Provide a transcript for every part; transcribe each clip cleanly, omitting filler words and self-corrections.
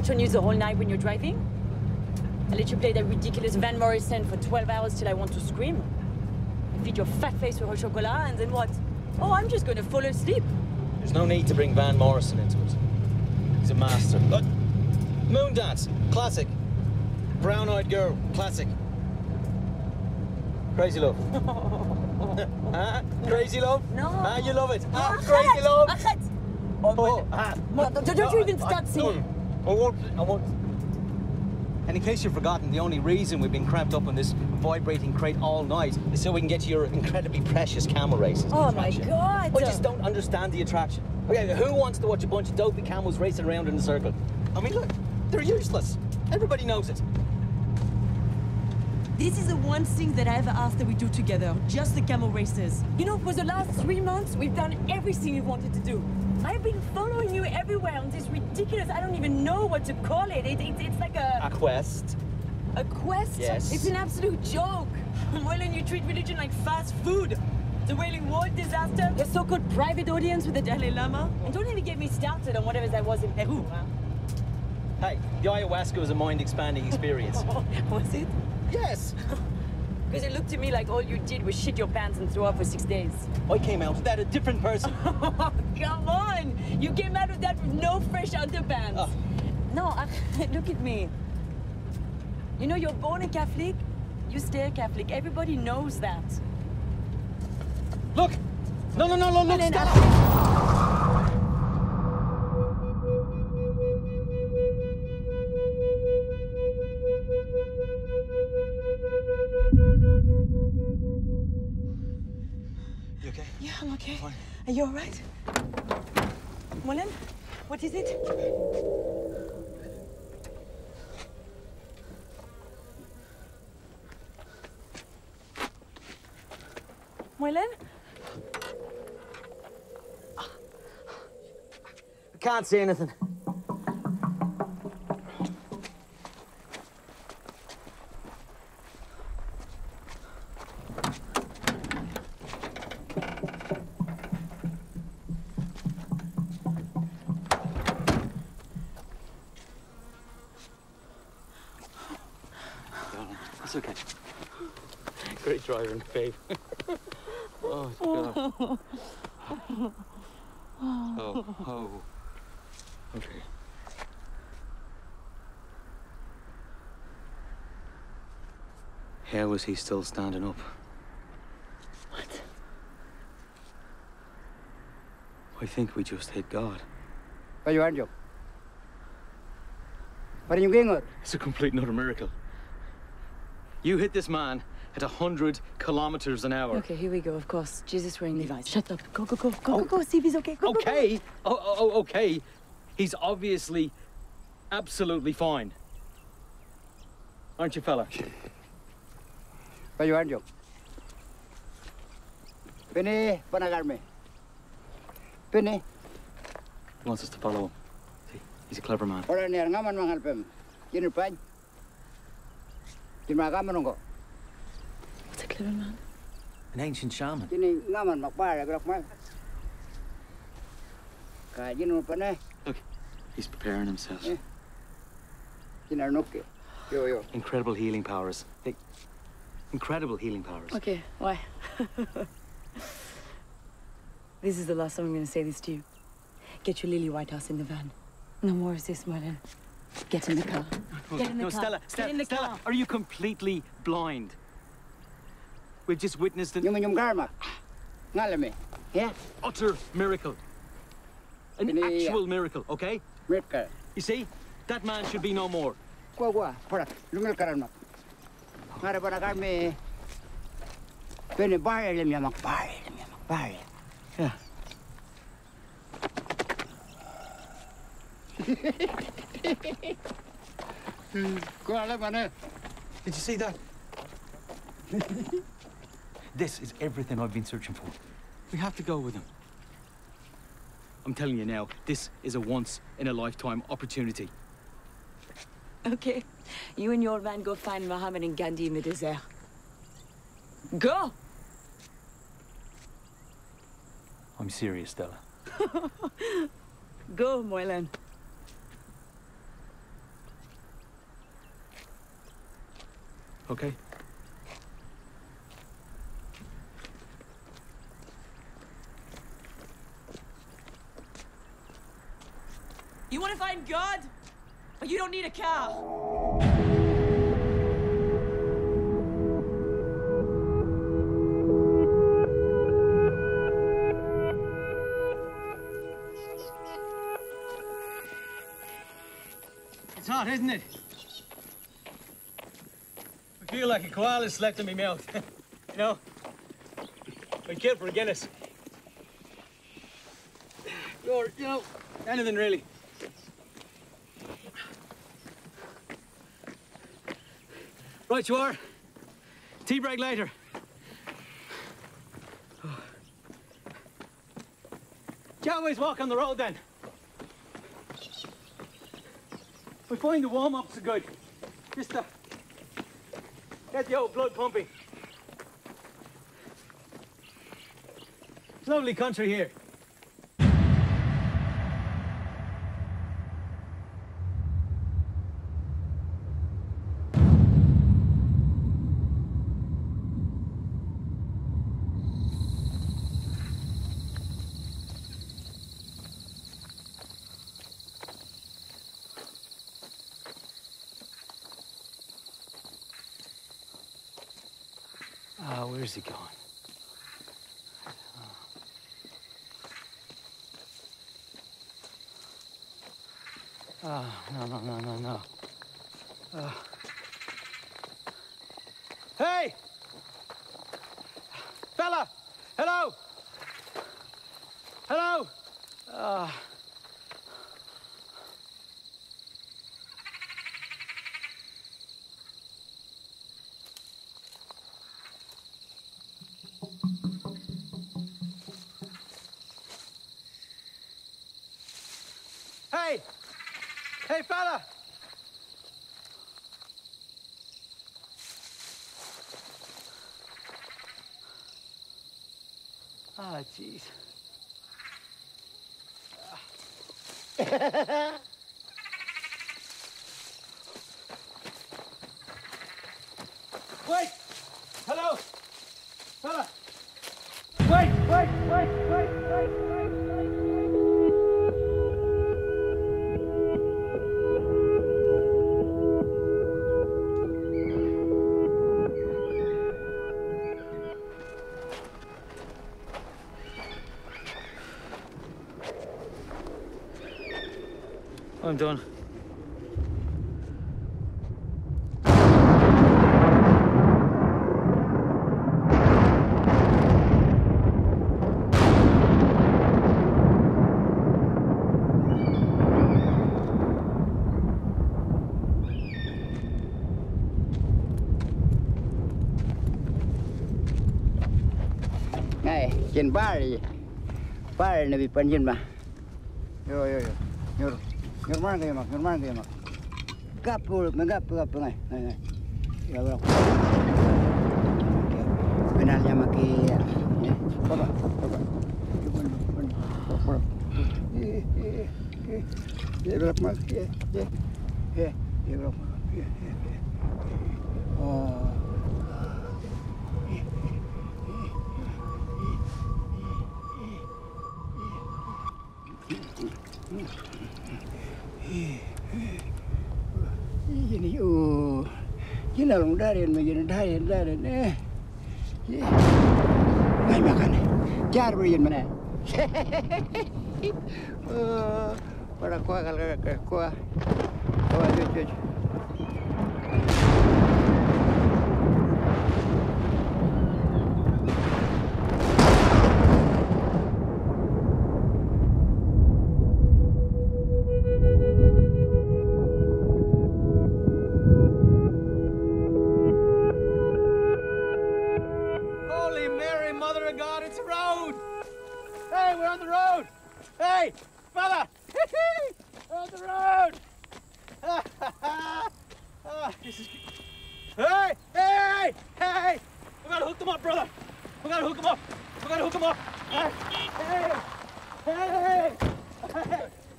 watch on news the whole night when you're driving? I let you play that ridiculous Van Morrison for 12 hours till I want to scream. I feed your fat face with hot chocolate and then what? Oh, I'm just gonna fall asleep. There's no need to bring Van Morrison into it. He's a master. Look, moon dance, classic. Brown-eyed girl, classic. Crazy love. Huh? Crazy love? No. Ah, you love it. Ah, no, crazy love. Oh, ah. Don't you even start singing. I won't. And in case you've forgotten, the only reason we've been cramped up on this vibrating crate all night is so we can get to your incredibly precious camel races. Oh my God! I just don't understand the attraction. Okay, who wants to watch a bunch of dopey camels racing around in a circle? I mean, look, they're useless. Everybody knows it. This is the one thing that I ever asked that we do together, just the camel races. You know, for the last 3 months, we've done everything you wanted to do. I've been following you everywhere on this ridiculous, I don't even know what to call it. It's like a quest. A quest? Yes. It's an absolute joke. Well, and you treat religion like fast food. The Wailing Wall disaster, the so-called private audience with the Dalai Lama. And don't even get me started on whatever that was in Peru. Huh? Hey, the ayahuasca was a mind-expanding experience. Was it? Yes! Because it looked to me like all you did was shit your pants and throw up for 6 days. I came out with that a different person. Oh, come on! You came out of that with no fresh underpants. Oh. No, look at me. You know, you're born a Catholic, you stay a Catholic. Everybody knows that. Look! No, look! Stop! You okay? Yeah, I'm okay. Fine. Are you all right? Molen, what is it? Molen? I can't see anything. It's okay. Great driving, babe. Oh, God. Oh. Okay. How was he still standing up? What? I think we just hit God. Where you are, Joe? What are you going on? It's a complete and utter miracle. You hit this man at 100 kilometers an hour. Okay, here we go, of course. Jesus wearing Levi's. Shut up. Go, see if he's okay. Go. Okay. He's obviously absolutely fine. Aren't you, fella? Where you are, Joe? Penny, Bonagarme. Penny. He wants us to follow him. See, he's a clever man. What's a clever man? An ancient shaman. Look, he's preparing himself. Incredible healing powers. Incredible healing powers. Okay, why? This is the last time I'm going to say this to you. Get your Lily Whitehouse in the van. No more is this, Merlin. Get in the car. Get in the car. Stella, are you completely blind? We've just witnessed an utter miracle. An actual miracle, okay? Miracle. You see, that man should be no more. Yeah. Did you see that? This is everything I've been searching for. We have to go with him. I'm telling you now, this is a once-in-a-lifetime opportunity. Okay. You and your man go find Mohammed and Gandhi in the desert. Go! I'm serious, Stella. Go, Moylan. Okay? You want to find God? But you don't need a car. It's hot, isn't it? I feel like a koala slept in my mouth. You know? I care for a Guinness. Or, you know, anything really. Right you are. Tea break later. Oh. Can't always walk on the road then. We find the warm-ups are good. Just to get the old blood pumping. It's a lovely country here. Where's he going? No. Hey! Fella! Hello! Hello! Hey, fella! Ah, jeez. Wait! Hello! Fella! Wait! I'm done. Hey, can bar na bipanjin ba? Yo. Your man, you know, I'm dying, I'm dying. I'm not going to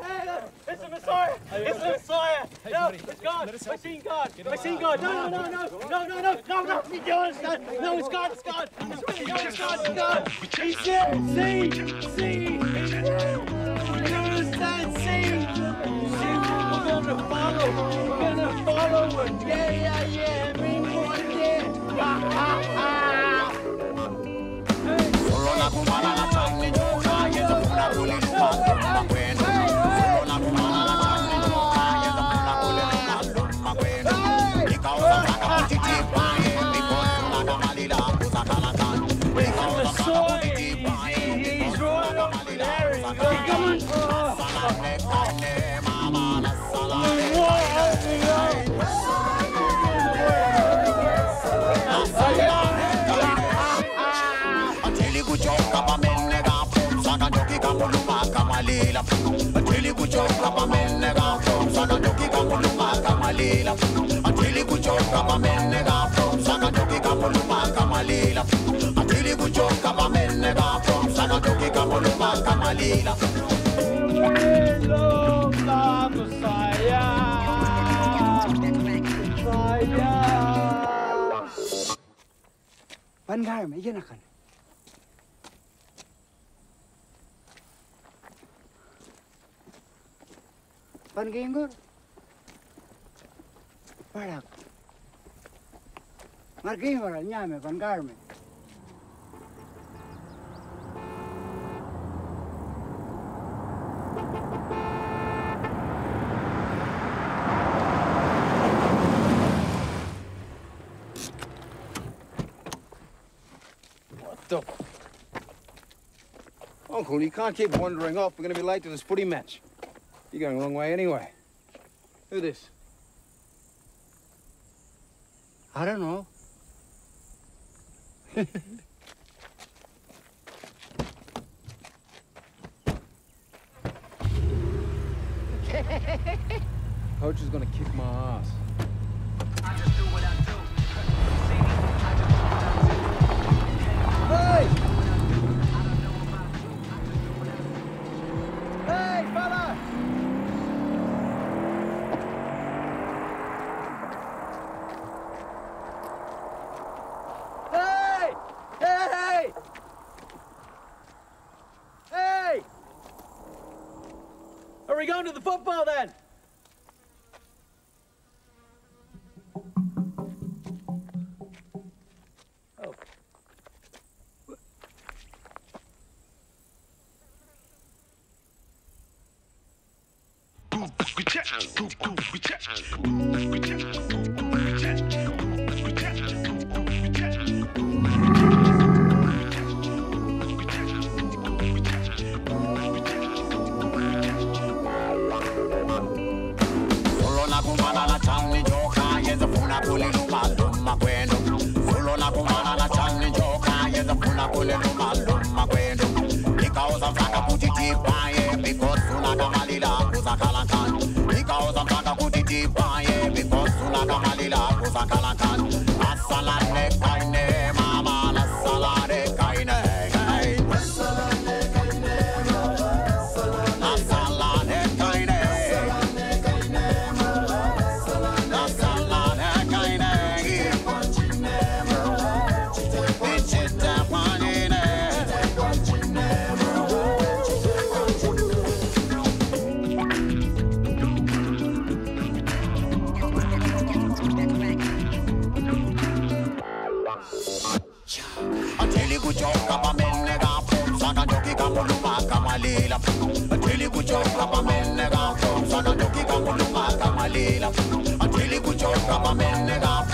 It's the Messiah! It's the Messiah! No, it's God! I seen God! I seen God! No, no, no, no! No, no, no! No, no! You don't understand! No, it's God! It's God! It's God! It's God! It's God! He's there! See! See! He's there! You don't understand! See! See! We're gonna follow! We're gonna follow him! Yeah, yeah, yeah! Me more there! Ha, ha, ha! Bandar me jenakan. Panginggur, parak, marking orang nyame panggar me. What the? Uncle, you can't keep wandering off. We're gonna be late to this footy match. You're going the wrong way anyway. Who this? I don't know. Coach is gonna kick my ass. I just do what I do. I just do what I do. Hey! Football then. Oh. Until you put your cup, I'm in the cup.